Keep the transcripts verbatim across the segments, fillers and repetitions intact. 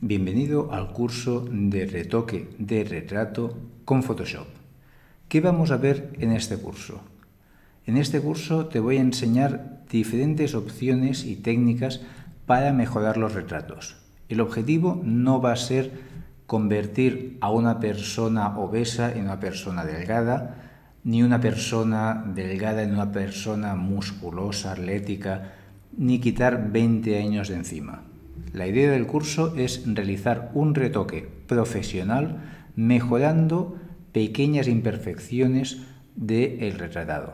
Bienvenido al curso de retoque de retrato con Photoshop. ¿Qué vamos a ver en este curso? En este curso te voy a enseñar diferentes opciones y técnicas para mejorar los retratos. El objetivo no va a ser convertir a una persona obesa en una persona delgada, ni una persona delgada en una persona musculosa, atlética, ni quitar veinte años de encima. La idea del curso es realizar un retoque profesional mejorando pequeñas imperfecciones del retratado,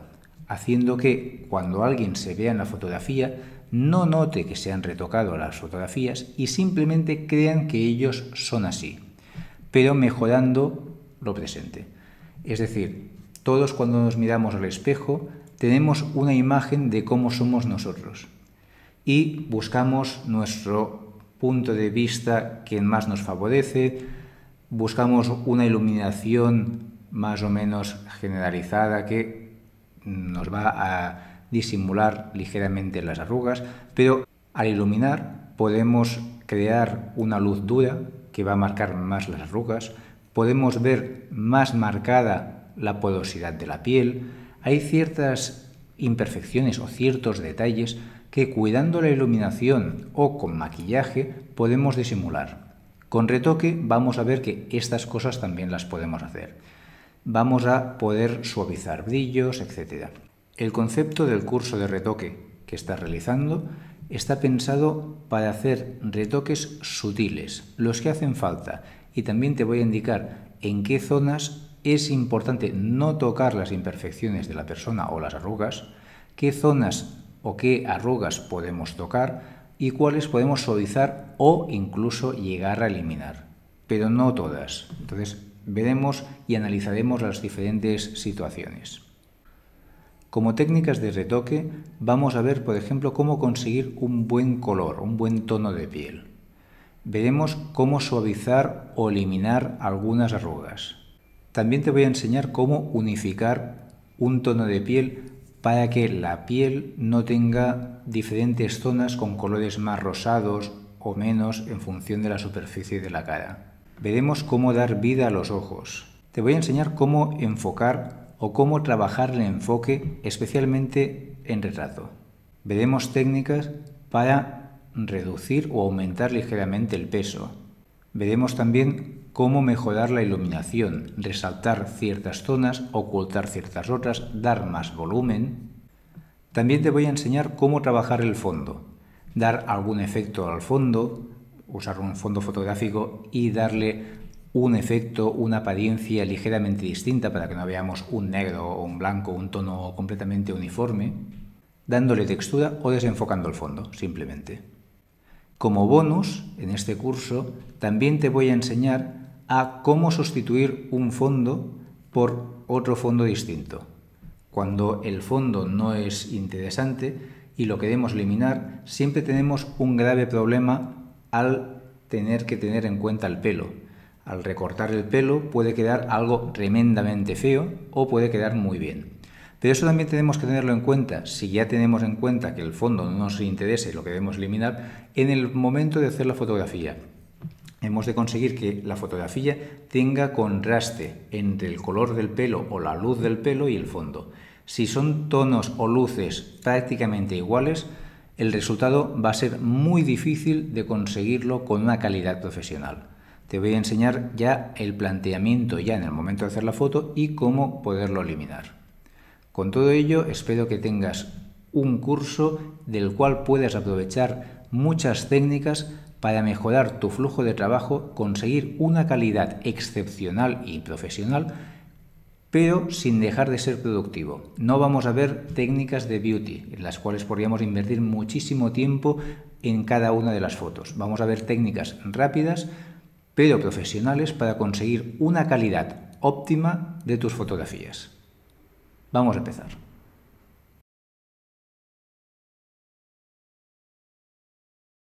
haciendo que cuando alguien se vea en la fotografía no note que se han retocado las fotografías y simplemente crean que ellos son así, pero mejorando lo presente. Es decir, todos cuando nos miramos al espejo tenemos una imagen de cómo somos nosotros y buscamos nuestro punto de vista que más nos favorece, buscamos una iluminación más o menos generalizada que nos va a disimular ligeramente las arrugas, pero al iluminar podemos crear una luz dura que va a marcar más las arrugas, podemos ver más marcada la porosidad de la piel. Hay ciertas imperfecciones o ciertos detalles que cuidando la iluminación o con maquillaje podemos disimular. Con retoque vamos a ver que estas cosas también las podemos hacer. Vamos a poder suavizar brillos, etcétera. El concepto del curso de retoque que estás realizando está pensado para hacer retoques sutiles, los que hacen falta, y también te voy a indicar en qué zonas es importante no tocar las imperfecciones de la persona o las arrugas, qué zonas o qué arrugas podemos tocar y cuáles podemos suavizar o incluso llegar a eliminar, pero no todas. Entonces veremos y analizaremos las diferentes situaciones. Como técnicas de retoque vamos a ver, por ejemplo, cómo conseguir un buen color, un buen tono de piel. Veremos cómo suavizar o eliminar algunas arrugas. También te voy a enseñar cómo unificar un tono de piel para que la piel no tenga diferentes zonas con colores más rosados o menos en función de la superficie de la cara. Veremos cómo dar vida a los ojos. Te voy a enseñar cómo enfocar o cómo trabajar el enfoque, especialmente en retrato. Veremos técnicas para reducir o aumentar ligeramente el peso. Veremos también cómo mejorar la iluminación, resaltar ciertas zonas, ocultar ciertas otras, dar más volumen. También te voy a enseñar cómo trabajar el fondo, dar algún efecto al fondo, usar un fondo fotográfico y darle un efecto, una apariencia ligeramente distinta para que no veamos un negro o un blanco, un tono completamente uniforme, dándole textura o desenfocando el fondo, simplemente. Como bonus, en este curso, también te voy a enseñar a cómo sustituir un fondo por otro fondo distinto. Cuando el fondo no es interesante y lo queremos eliminar, siempre tenemos un grave problema al tener que tener en cuenta el pelo. Al recortar el pelo puede quedar algo tremendamente feo o puede quedar muy bien. Pero eso también tenemos que tenerlo en cuenta. Si ya tenemos en cuenta que el fondo no nos interesa y lo queremos eliminar, en el momento de hacer la fotografía hemos de conseguir que la fotografía tenga contraste entre el color del pelo o la luz del pelo y el fondo. Si son tonos o luces prácticamente iguales, el resultado va a ser muy difícil de conseguirlo con una calidad profesional. Te voy a enseñar ya el planteamiento ya en el momento de hacer la foto y cómo poderlo eliminar. Con todo ello, espero que tengas un curso del cual puedas aprovechar muchas técnicas para mejorar tu flujo de trabajo, conseguir una calidad excepcional y profesional, pero sin dejar de ser productivo. No vamos a ver técnicas de beauty, en las cuales podríamos invertir muchísimo tiempo en cada una de las fotos. Vamos a ver técnicas rápidas, pero profesionales, para conseguir una calidad óptima de tus fotografías. Vamos a empezar.